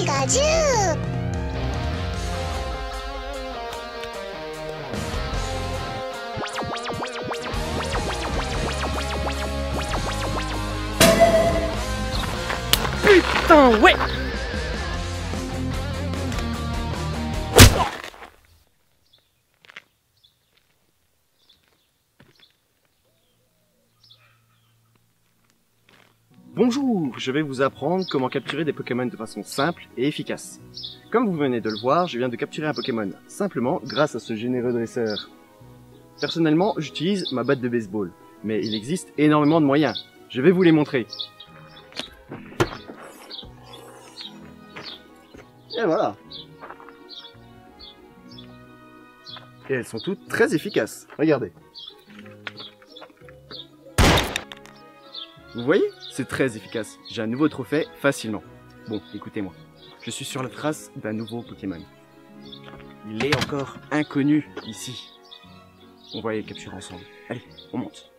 G が10。Putain, ouais. Bonjour, je vais vous apprendre comment capturer des Pokémon de façon simple et efficace. Comme vous venez de le voir, je viens de capturer un Pokémon, simplement grâce à ce généreux dresseur. Personnellement, j'utilise ma batte de baseball, mais il existe énormément de moyens. Je vais vous les montrer. Et voilà. Et elles sont toutes très efficaces, regardez. Vous voyez? C'est très efficace. J'ai un nouveau trophée facilement. Bon, écoutez-moi. Je suis sur la trace d'un nouveau Pokémon. Il est encore inconnu ici. On va aller le capturer ensemble. Allez, on monte.